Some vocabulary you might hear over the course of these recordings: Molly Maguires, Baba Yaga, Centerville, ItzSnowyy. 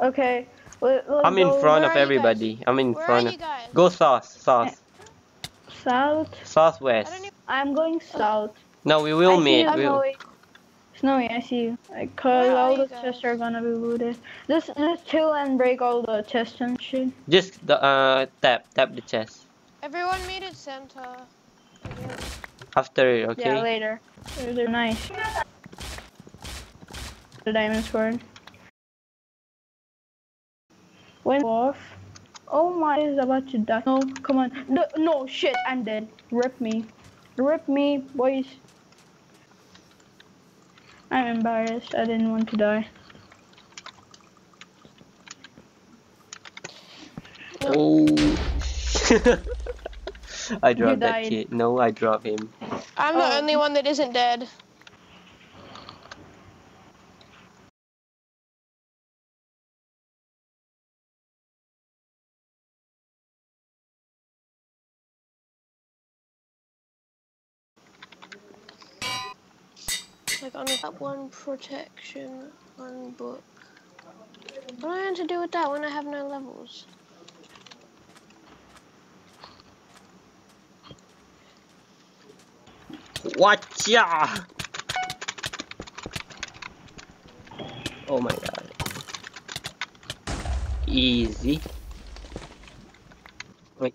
Okay. I'm in front of everybody. I'm in front of. Go south. South. Southwest. I'm going south. No, we will meet. Snowy, I see you. Cause all the chests are gonna be looted. Just chill and break all the chests and shit. Just the tap the chest. Everyone meet at Santa. After, okay. Yeah, later. They're nice. The diamond sword. When off. Oh my! Is about to die. No, come on. No shit. I'm dead. Rip me, boys. I'm embarrassed. I didn't want to die. Oh! I dropped that kid. No, I dropped him. I'm the only one that isn't dead. Like on that one protection, one book. What do I have to do with that when I have no levels? Watcha! Oh my god. Easy. Wait.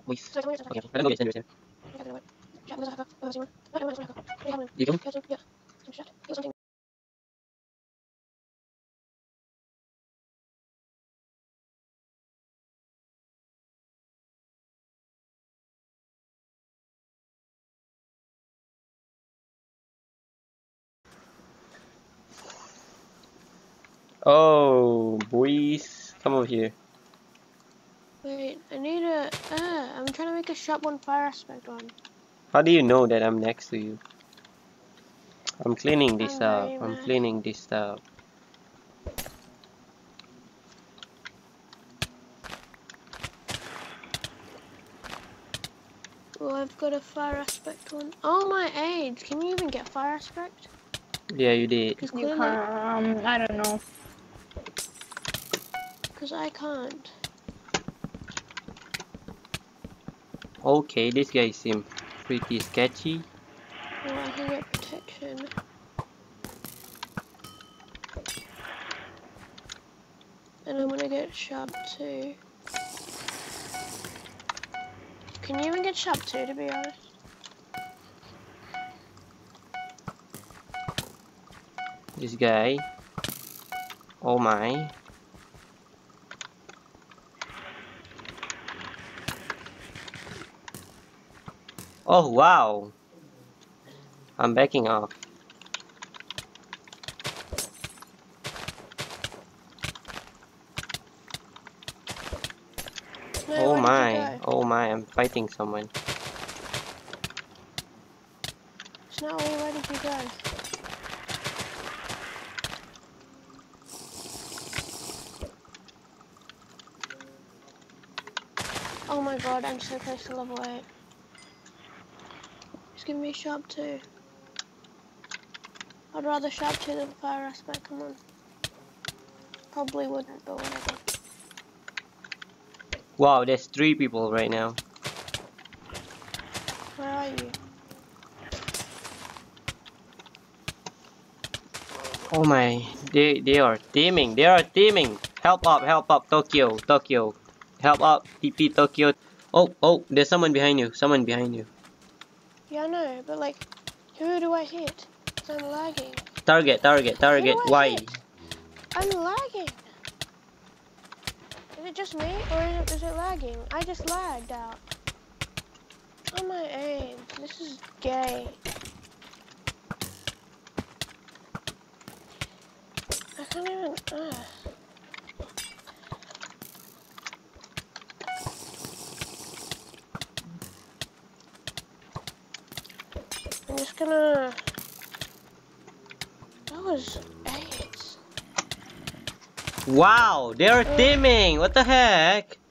Okay. Oh, boys, come over here. Wait, I need a. I'm trying to make a sharp one fire aspect one. How do you know that I'm next to you? I'm cleaning this up. I'm cleaning this up. Well, I've got a fire aspect one. Oh my age! Can you even get fire aspect? Yeah, you did. I don't know. Cause I can't. Okay, this guy seems pretty sketchy. Oh, I can get protection. And I'm gonna get sharp too. Can you even get sharp too, to be honest? This guy. Oh my. Oh wow. I'm backing off. No, oh my, I'm fighting someone. Snowy, where did you go? Oh my god, I'm so close to level 8. Just give me sharp 2. I'd rather sharp 2 than fire aspect, come on. Probably wouldn't, but whatever. Wow, there's 3 people right now. Where are you? Oh my, they are teaming, help up, Tokyo. Help up, TP Tokyo. Oh, there's someone behind you. Yeah, I know, but like, who do I hit? Cause I'm lagging. Target, why? I'm lagging. Is it just me, or is it lagging? I just lagged out. Oh my age, this is gay. I can't even, I'm just gonna. That was AIDS. Wow, they are teaming. What the heck?